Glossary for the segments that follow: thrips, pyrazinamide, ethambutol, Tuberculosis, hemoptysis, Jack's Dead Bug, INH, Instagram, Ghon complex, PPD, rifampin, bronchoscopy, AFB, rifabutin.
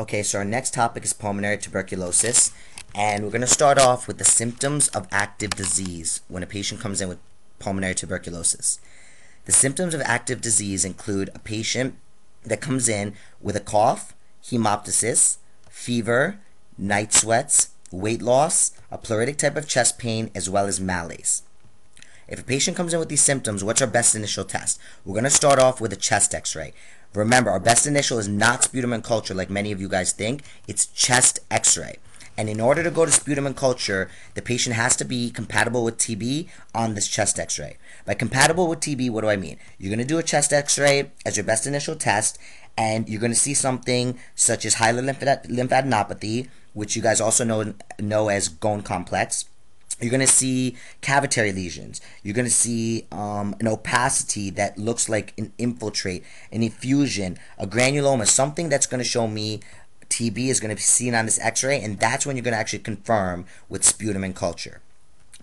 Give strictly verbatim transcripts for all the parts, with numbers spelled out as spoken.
Okay, so our next topic is pulmonary tuberculosis, and we're going to start off with the symptoms of active disease when a patient comes in with pulmonary tuberculosis. The symptoms of active disease include a patient that comes in with a cough, hemoptysis, fever, night sweats, weight loss, a pleuritic type of chest pain, as well as malaise. If a patient comes in with these symptoms, what's our best initial test? We're going to start off with a chest x-ray. Remember, our best initial is not sputum and culture like many of you guys think. It's chest x-ray. And in order to go to sputum and culture, the patient has to be compatible with T B on this chest x-ray. By compatible with T B, what do I mean? You're going to do a chest x-ray as your best initial test, and you're going to see something such as hilar lymphadenopathy, which you guys also know, know as Ghon complex. You're going to see cavitary lesions. You're going to see um, an opacity that looks like an infiltrate, an effusion, a granuloma, something that's going to show me T B is going to be seen on this x-ray, and that's when you're going to actually confirm with sputum and culture.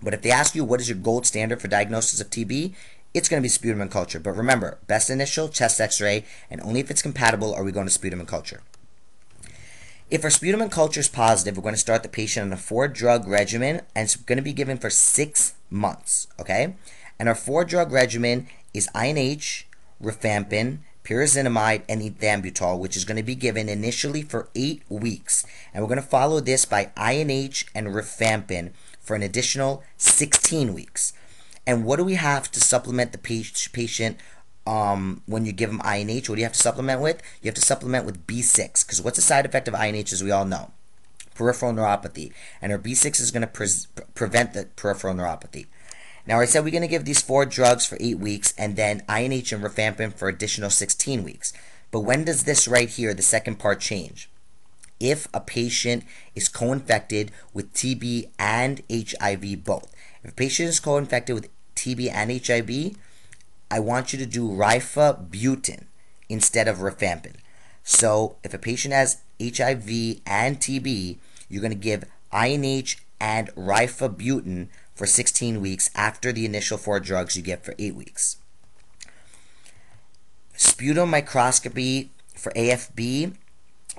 But if they ask you what is your gold standard for diagnosis of T B, it's going to be sputum and culture. But remember, best initial, chest x-ray, and only if it's compatible are we going to sputum and culture. If our sputum and culture is positive, we're going to start the patient on a four-drug regimen, and it's going to be given for six months, okay? And our four-drug regimen is I N H, rifampin, pyrazinamide, and ethambutol, which is going to be given initially for eight weeks. And we're going to follow this by I N H and rifampin for an additional sixteen weeks. And what do we have to supplement the patient um, when you give them I N H? What do you have to supplement with? You have to supplement with B six, because what's a side effect of I N H, as we all know? Peripheral neuropathy. And our B six is going to pre prevent the peripheral neuropathy. Now, I said we're going to give these four drugs for eight weeks and then I N H and rifampin for additional sixteen weeks. But when does this right here, the second part, change? If a patient is co-infected with T B and H I V both. If a patient is co-infected with T B and H I V, I want you to do rifabutin instead of rifampin. So if a patient has H I V and T B, you're going to give I N H and rifabutin for sixteen weeks after the initial four drugs you get for eight weeks. Sputum microscopy for A F B,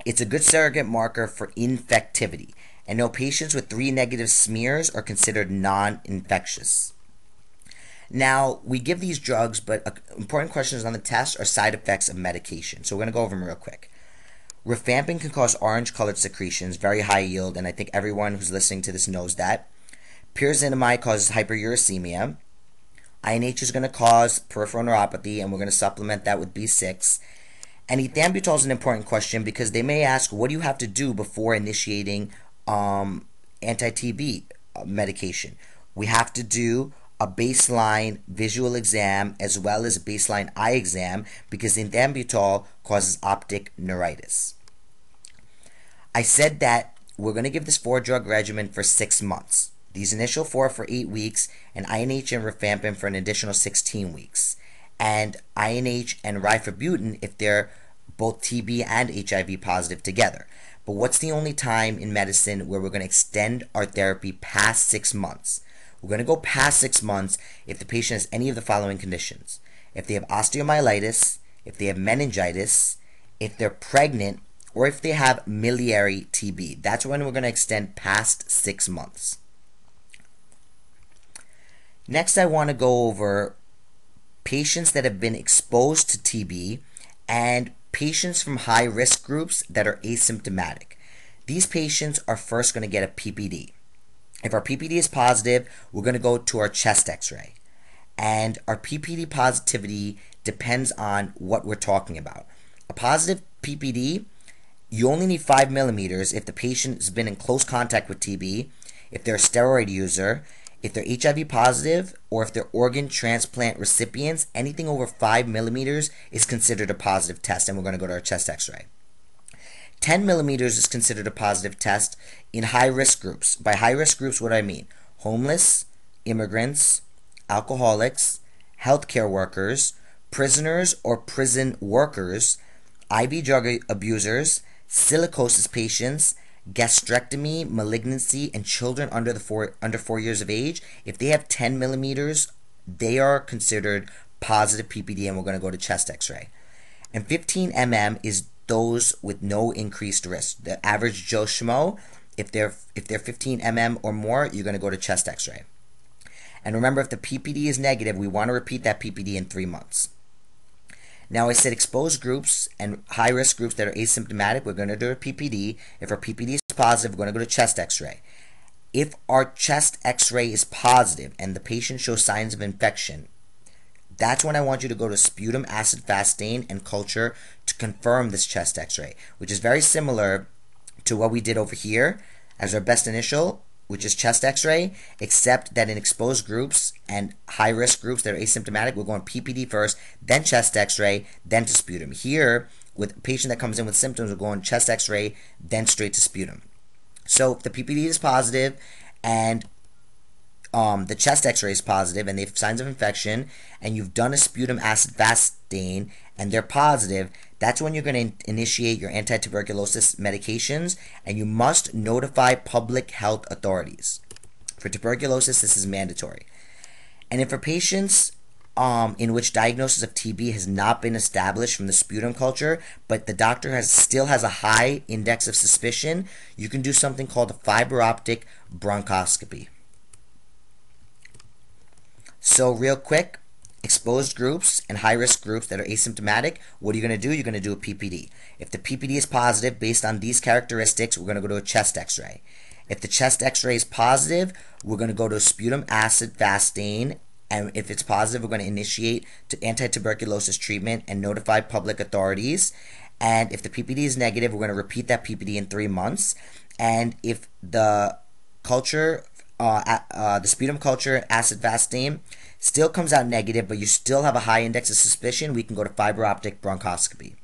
it's a good surrogate marker for infectivity. And no, patients with three negative smears are considered non-infectious. Now, we give these drugs, but important questions on the test are side effects of medication. So we're gonna go over them real quick. Rifampin can cause orange-colored secretions, very high yield, and I think everyone who's listening to this knows that. Pyrazinamide causes hyperuricemia. I N H is going to cause peripheral neuropathy, and we're going to supplement that with B six. And ethambutol is an important question because they may ask, what do you have to do before initiating um, anti-T B medication? We have to do a baseline visual exam as well as a baseline eye exam because ethambutol causes optic neuritis. I said that we're going to give this four-drug regimen for six months. These initial four for eight weeks, and I N H and rifampin for an additional sixteen weeks. And I N H and rifabutin if they're both T B and H I V positive together. But what's the only time in medicine where we're going to extend our therapy past six months? We're going to go past six months if the patient has any of the following conditions. If they have osteomyelitis, if they have meningitis, if they're pregnant, or if they have miliary T B. That's when we're going to extend past six months. Next, I want to go over patients that have been exposed to T B and patients from high-risk groups that are asymptomatic. These patients are first going to get a P P D. If our P P D is positive, we're going to go to our chest x-ray. And our P P D positivity depends on what we're talking about. A positive P P D, you only need five millimeters if the patient has been in close contact with T B, if they're a steroid user, if they're H I V positive, or if they're organ transplant recipients, anything over five millimeters is considered a positive test, and we're going to go to our chest x-ray. ten millimeters is considered a positive test in high-risk groups. By high-risk groups, what do I mean? Homeless, immigrants, alcoholics, healthcare workers, prisoners or prison workers, I V drug abusers, silicosis patients, gastrectomy, malignancy, and children under the four under four years of age. If they have ten millimeters, they are considered positive P P D, and we're going to go to chest x-ray. And fifteen millimeters is those with no increased risk. The average Joe Schmo, if they're, if they're fifteen millimeters or more, you're going to go to chest x-ray. And remember, if the P P D is negative, we want to repeat that P P D in three months. Now, I said exposed groups and high-risk groups that are asymptomatic, we're going to do a P P D. If our P P D is positive, we're going to go to chest x-ray. If our chest x-ray is positive and the patient shows signs of infection, that's when I want you to go to sputum acid fast stain and culture to confirm this chest x-ray, which is very similar to what we did over here as our best initial, which is chest x-ray, except that in exposed groups and high-risk groups that are asymptomatic, we're going P P D first, then chest x-ray, then to sputum. Here, with a patient that comes in with symptoms, we're going chest x-ray, then straight to sputum. So if the P P D is positive and um, the chest x-ray is positive and they have signs of infection and you've done a sputum acid fast stain and they're positive, that's when you're going to initiate your anti-tuberculosis medications, and you must notify public health authorities. For tuberculosis, this is mandatory. And if for patients um, in which diagnosis of T B has not been established from the sputum culture, but the doctor has still has a high index of suspicion, you can do something called a fiber optic bronchoscopy. So real quick, exposed groups and high-risk groups that are asymptomatic, what are you going to do? You're going to do a P P D. If the P P D is positive based on these characteristics, we're going to go to a chest x-ray. If the chest x-ray is positive, we're going to go to sputum acid fast stain, and if it's positive, we're going to initiate anti-tuberculosis treatment and notify public authorities. And if the P P D is negative, we're going to repeat that P P D in three months. And if the culture, uh, uh, the sputum culture acid fast stain still comes out negative, but you still have a high index of suspicion, we can go to fiber optic bronchoscopy.